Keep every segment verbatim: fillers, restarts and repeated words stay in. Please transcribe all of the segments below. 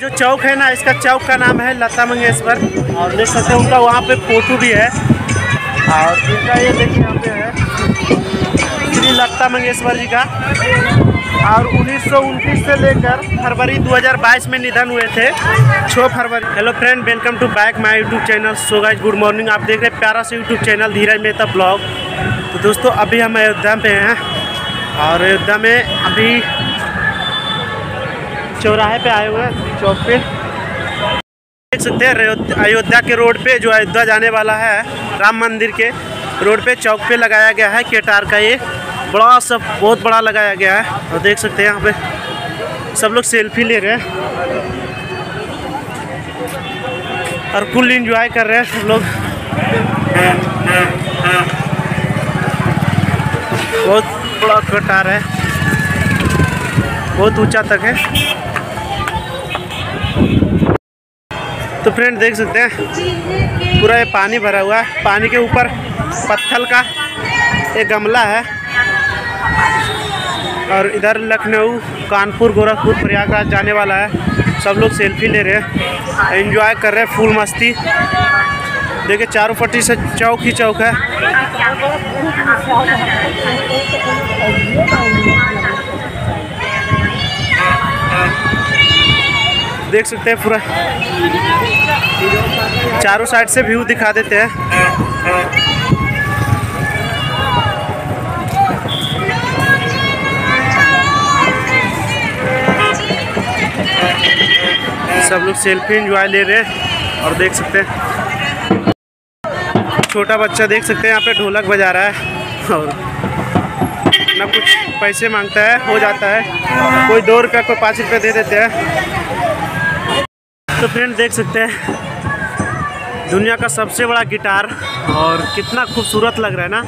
जो चौक है ना, इसका चौक का नाम है लता मंगेशकर और देख सकते हैं उनका वहाँ पे फोटो भी है। और इनका ये देखिए यहाँ पे है श्री लता मंगेशकर जी का। और उन्नीस सौ उनतीस से लेकर फरवरी दो हज़ार बाईस में निधन हुए थे, छह फरवरी। Hello friend, welcome to back my YouTube channel. So guys good morning, आप देख रहे हैं प्यारा से YouTube channel Dheeraj Mehta blog. तो दोस्तों अभी हम अयोध्या पे हैं और अयोध्या में अभी चौराहे पे आए हुए हैं, चौक पे देख सकते हैं। अयोध्या के रोड पे जो अयोध्या जाने वाला है राम मंदिर के रोड पे चौक पे लगाया गया है केटार का, ये बड़ा सब बहुत बड़ा लगाया गया है। और देख सकते हैं यहाँ पे सब लोग सेल्फी ले रहे हैं और फुल एंजॉय कर रहे हैं सब लोग। बहुत बड़ा केटार है, बहुत ऊंचा तक है। तो फ्रेंड देख सकते हैं पूरा ये पानी भरा हुआ है, पानी के ऊपर पत्थर का एक गमला है। और इधर लखनऊ, कानपुर, गोरखपुर, प्रयागराज जाने वाला है। सब लोग सेल्फी ले रहे हैं, एंजॉय कर रहे हैं, फुल मस्ती। देखिए चारों पट्टी से चौक ही चौक है। देख सकते हैं पूरा चारों साइड से व्यू दिखा देते हैं। सब लोग सेल्फी एंजॉय ले रहे हैं। और देख सकते हैं छोटा बच्चा, देख सकते हैं यहाँ पे ढोलक बजा रहा है और ना कुछ पैसे मांगता है, हो जाता है। कोई दो रुपया, कोई पाँच रुपया दे देते हैं। तो फ्रेंड देख सकते हैं दुनिया का सबसे बड़ा गिटार, और कितना खूबसूरत लग रहा है ना।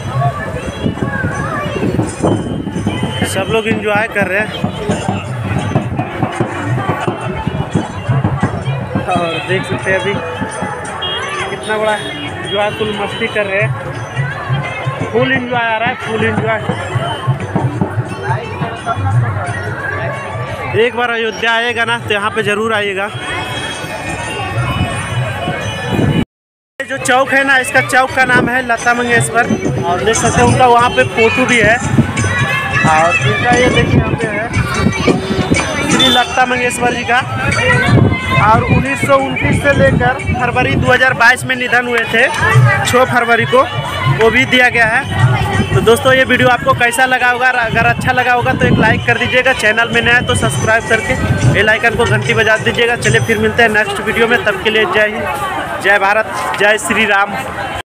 सब लोग एंजॉय कर रहे हैं और देख सकते हैं अभी कितना बड़ा एंजॉय, फुल मस्ती कर रहे हैं, फुल एंजॉय आ रहा है, फुल एंजॉय। एक बार अयोध्या आएगा ना तो यहाँ पे ज़रूर आइएगा। जो चौक है ना, इसका चौक का नाम है लता मंगेशकर और देख सकते हैं उनका वहाँ पे फोटो भी है। और इनका ये देखिए यहाँ पे है श्री लता मंगेशकर जी का। और उन्नीस सौ उनतीस से लेकर फरवरी दो हज़ार बाईस में निधन हुए थे, छह फरवरी को, वो भी दिया गया है। तो दोस्तों ये वीडियो आपको कैसा लगा होगा, अगर अच्छा लगा होगा तो एक लाइक कर दीजिएगा। चैनल में नया है तो सब्सक्राइब करके बेल आइकन को घंटी बजा दीजिएगा। चलिए फिर मिलते हैं नेक्स्ट वीडियो में, तब के लिए जय हिंद, जय भारत, जय श्री राम।